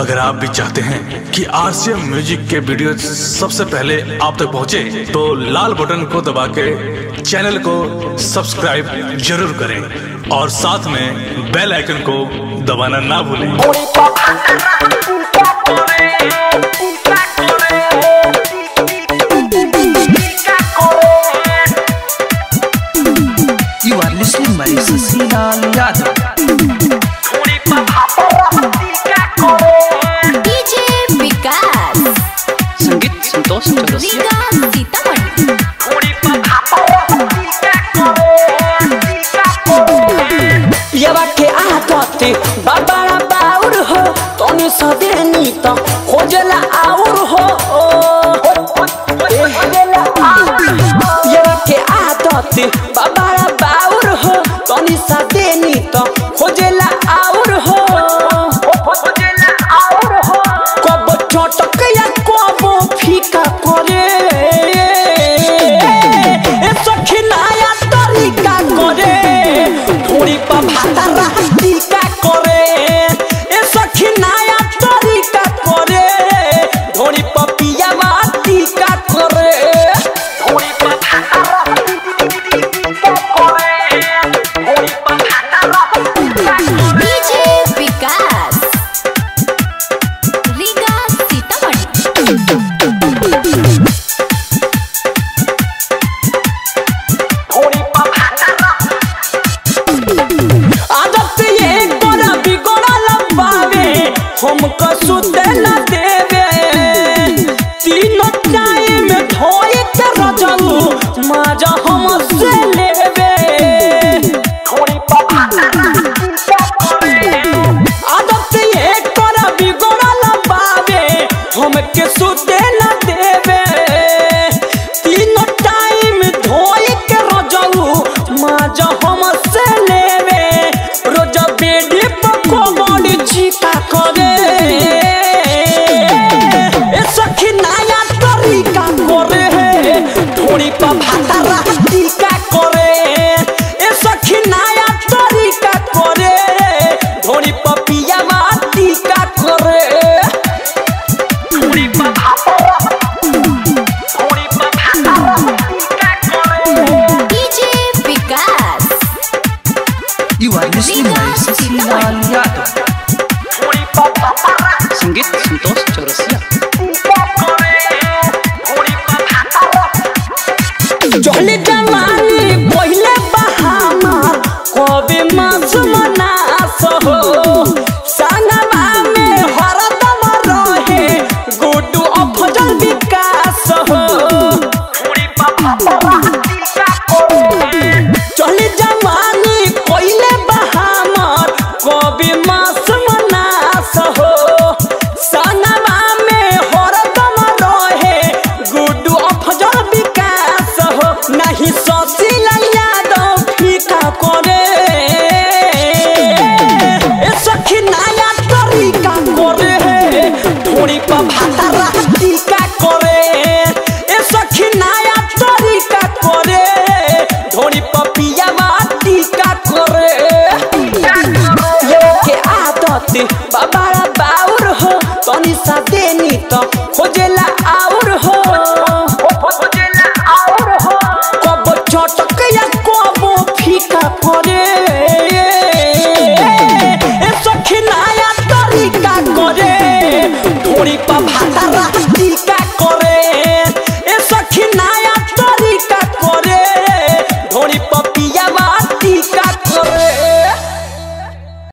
अगर आप भी चाहते हैं कि RCM म्यूजिक के वीडियो सबसे पहले आप तक पहुंचे तो लाल बटन को दबा के चैनल को सब्सक्राइब जरूर करें और साथ में बेल आइकन को दबाना ना भूलें। बड़ा बाउर हो तोने सदेनी तो खोजला आउर हो खोजला आउर हो ये के आदत बड़ा बाउर हो तोने सदेनी तो खोजला आउर हो खोजला आउर हो कब चटक या कब फीका करे ए सखी नया तरीका करे थोड़ी पर भाता रहती Hasta